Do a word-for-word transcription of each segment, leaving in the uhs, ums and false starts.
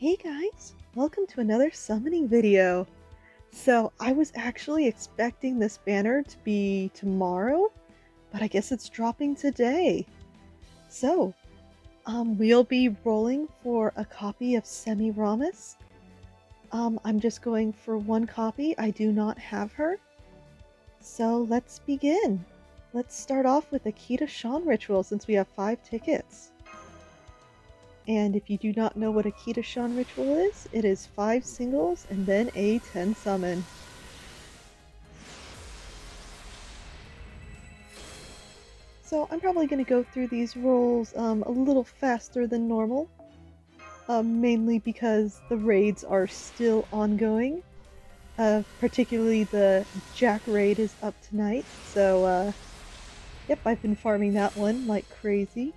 Hey guys, welcome to another summoning video. So I was actually expecting this banner to be tomorrow, but I guess it's dropping today. So um, we'll be rolling for a copy of Semiramis. Um, I'm just going for one copy. I do not have her. So let's begin. Let's start off with a Kitashan ritual since we have five tickets. And if you do not know what a Kitashan ritual is, it is five singles and then a ten summon. So I'm probably going to go through these rolls um, a little faster than normal, um, mainly because the raids are still ongoing. Uh, particularly the Jack raid is up tonight, so uh, yep, I've been farming that one like crazy.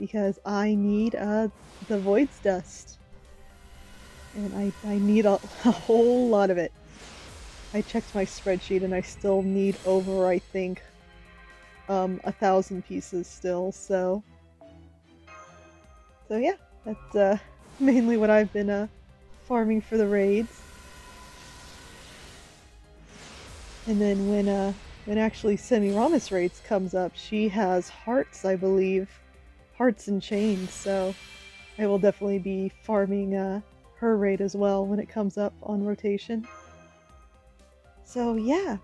Because I need uh, the Void's Dust. And I, I need a, a whole lot of it. I checked my spreadsheet and I still need over, I think, um, a thousand pieces still, so... So yeah, that's uh, mainly what I've been uh, farming for the raids. And then when, uh, when actually Semiramis raids comes up, she has hearts, I believe. Hearts and chains, so I will definitely be farming uh, her raid as well when it comes up on rotation. So yeah,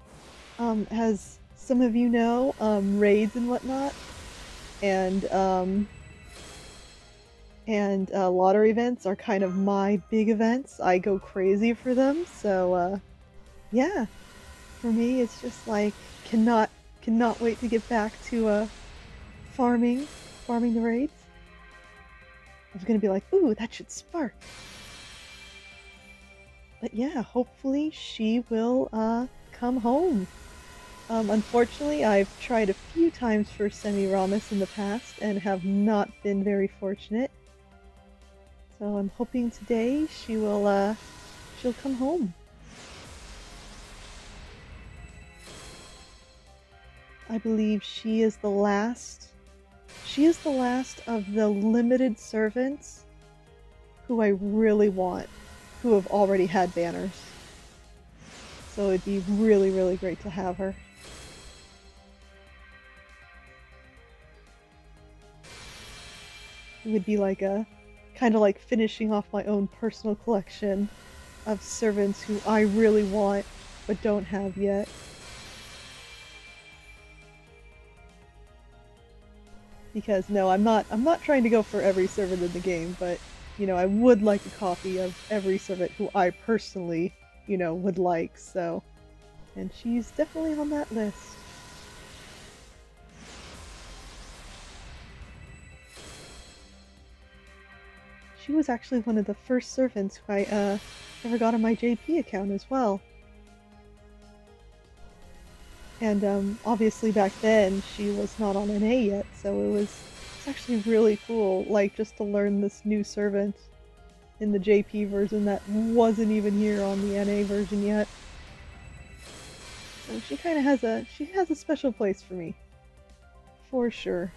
um, as some of you know, um, raids and whatnot, and um, and uh, lottery events are kind of my big events. I go crazy for them, so uh, yeah, for me it's just like cannot cannot wait to get back to uh, farming. Farming the raids. I was gonna be like, ooh, that should spark. But yeah, hopefully she will uh, come home. Um, unfortunately, I've tried a few times for Semiramis in the past and have not been very fortunate. So I'm hoping today she will, uh, she'll come home. I believe she is the last She is the last of the limited servants who I really want, who have already had banners. So it'd be really, really great to have her. It would be like a, kind of like finishing off my own personal collection of servants who I really want but don't have yet. Because no, I'm not I'm not trying to go for every servant in the game, but you know, I would like a copy of every servant who I personally, you know, would like, so. And she's definitely on that list. She was actually one of the first servants who I uh ever got on my J P account as well. And um, obviously back then she was not on N A yet, so it was, it's actually really cool, like, just to learn this new servant in the J P version that wasn't even here on the N A version yet. So she kind of has a she has a special place for me, for sure.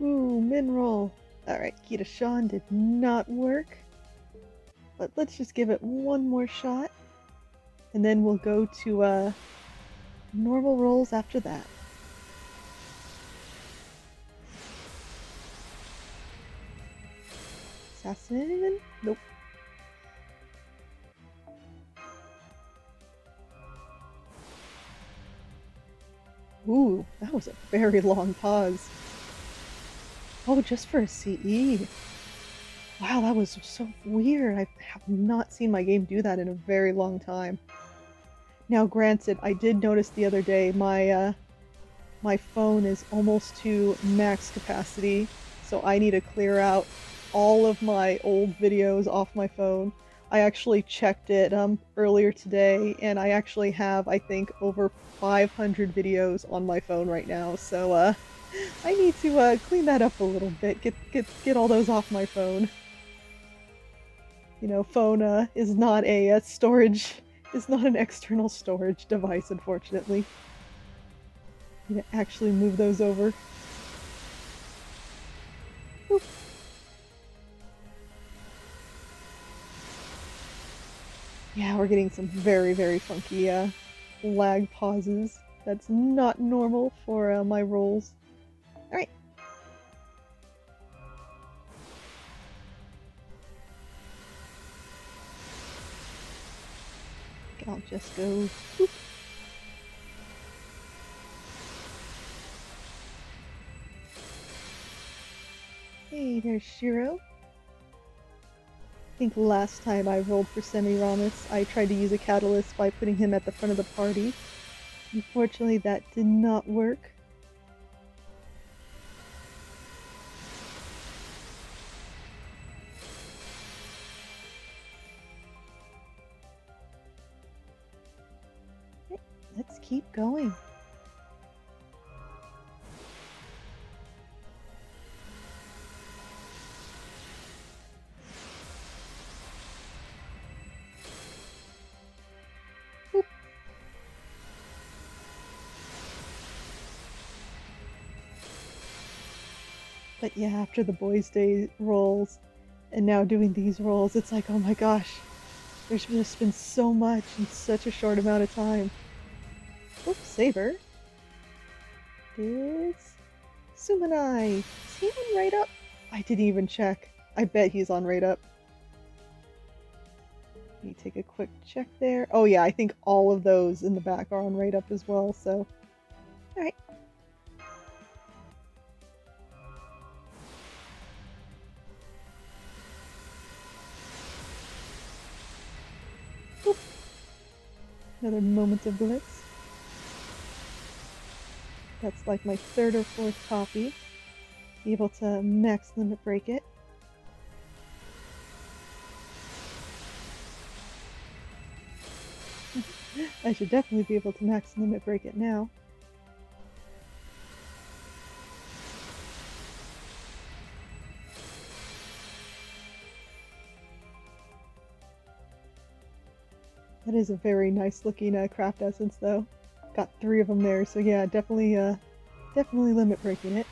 Ooh, Minroll. Alright, Kitashan did not work. But let's just give it one more shot. And then we'll go to uh, normal rolls after that. Assassin? Nope. Ooh, that was a very long pause. Oh, just for a C E. Wow, that was so weird. I have not seen my game do that in a very long time. Now, granted, I did notice the other day my uh, my phone is almost to max capacity, so I need to clear out all of my old videos off my phone. I actually checked it um, earlier today, and I actually have, I think, over five hundred videos on my phone right now, so uh, I need to uh, clean that up a little bit, get, get, get all those off my phone. You know, phone uh, is not a, a storage, is not an external storage device, unfortunately. I'm gonna actually move those over. Oop. Yeah, we're getting some very, very funky uh, lag pauses. That's not normal for uh, my rolls. Alright. I'll just go... Whoop. Hey, there's Shiro. I think last time I rolled for Semiramis, I tried to use a catalyst by putting him at the front of the party. Unfortunately, that did not work. Okay, let's keep going. But yeah, after the Boys' Day rolls, and now doing these rolls, it's like, oh my gosh, there's just been so much in such a short amount of time. Oops, Saber. It's Sumanai. Is he on Right Up? I didn't even check. I bet he's on Right Up. Let me take a quick check there. Oh yeah, I think all of those in the back are on Right Up as well, so... Alright. Another moment of bliss. That's like my third or fourth copy. Be able to max limit break it. I should definitely be able to max limit break it now. That is a very nice looking uh, craft essence though. Got three of them there, so yeah, definitely, uh, definitely limit breaking it.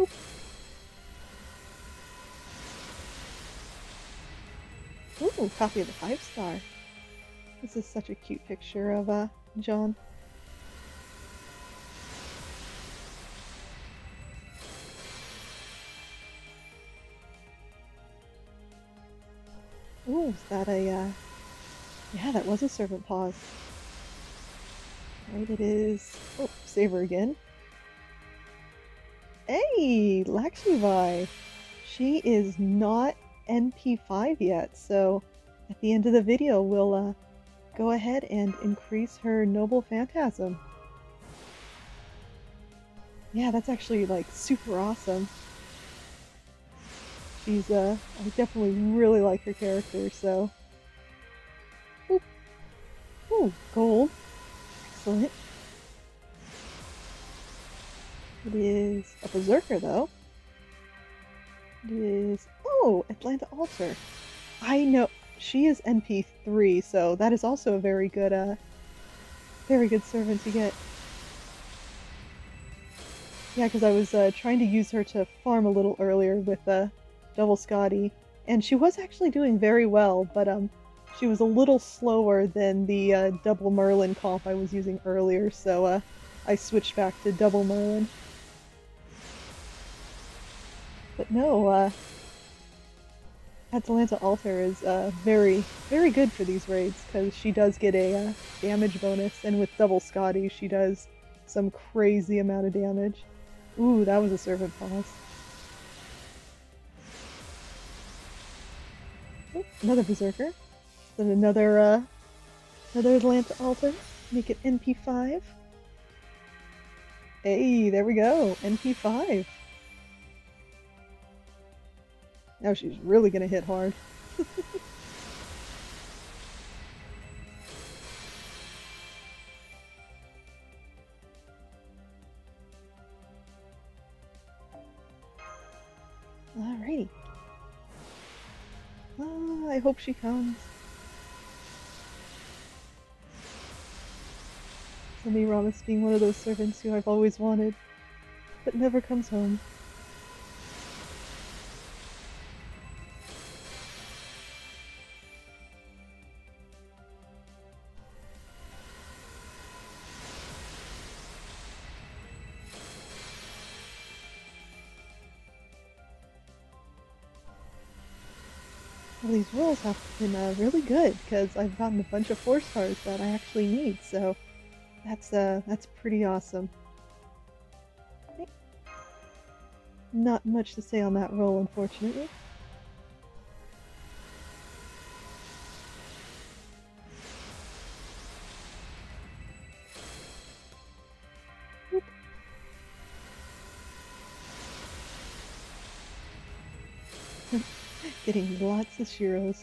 Oop. Ooh, copy of the five star. This is such a cute picture of uh, John. Ooh, is that a, uh... yeah, that was a serpent pause. Right, it is... Oh, Saber again. Hey, Lakshmi Bai! She is not N P five yet, so at the end of the video we'll, uh, go ahead and increase her Noble Phantasm. Yeah, that's actually, like, super awesome. She's, uh, I definitely really like her character, so... Ooh, Ooh gold. Excellent. It is a Berserker, though. It is... Oh, Atalanta Alter. I know... She is N P three, so that is also a very good, uh... very good servant to get. Yeah, because I was, uh, trying to use her to farm a little earlier with, uh... Double Scotty, and she was actually doing very well, but um, she was a little slower than the uh, double Merlin comp I was using earlier, so uh, I switched back to double Merlin. But no, uh, Atalanta Alter is uh, very, very good for these raids, because she does get a uh, damage bonus, and with double Scotty she does some crazy amount of damage. Ooh, that was a servant pause. Another Berserker, then another, uh, another Atalanta Alter, make it N P five. Hey, there we go, N P five. Now she's really gonna hit hard. Alrighty. Oh, I hope she comes. Semiramis being one of those servants who I've always wanted, but never comes home. Well, these rolls have been uh, really good, because I've gotten a bunch of four stars that I actually need, so that's uh, that's pretty awesome. Okay. Not much to say on that roll, unfortunately. Getting lots of Shiros.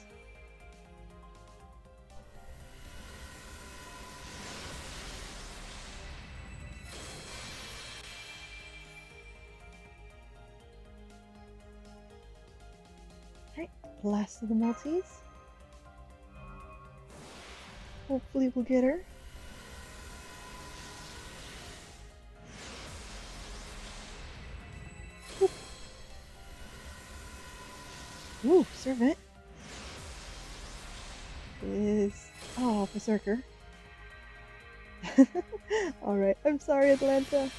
Alright, last of the Maltese. Hopefully we'll get her. Ooh, servant is oh berserker. All right, I'm sorry, Atlanta,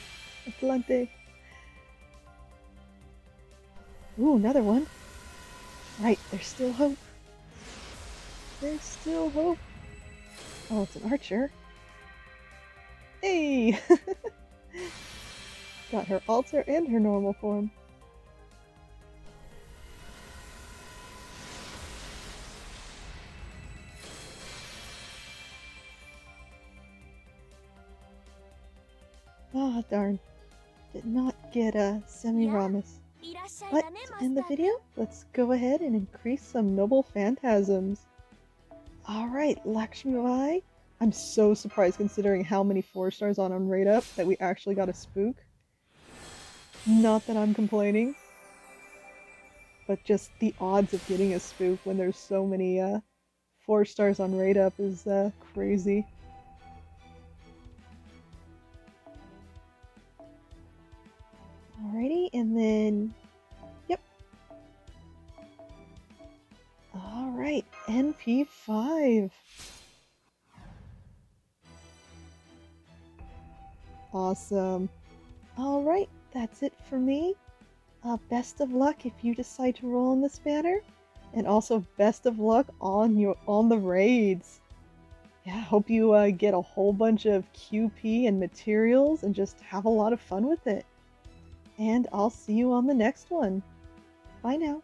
Atlante. Ooh, another one. Right, there's still hope. There's still hope. Oh, it's an archer. Hey, got her altar and her normal form. Ah, oh, darn. Did not get a Semiramis. But to end the video, let's go ahead and increase some noble phantasms. Alright, Lakshmi Bai. I'm so surprised considering how many four stars on on rate up that we actually got a spook. Not that I'm complaining, but just the odds of getting a spook when there's so many uh, four stars on rate up is uh, crazy. Alrighty, and then, yep. Alright, N P five. Awesome. Alright, that's it for me. Uh, best of luck if you decide to roll in this banner. And also best of luck on your on the raids. Yeah, hope you uh, get a whole bunch of Q P and materials and just have a lot of fun with it. And I'll see you on the next one. Bye now.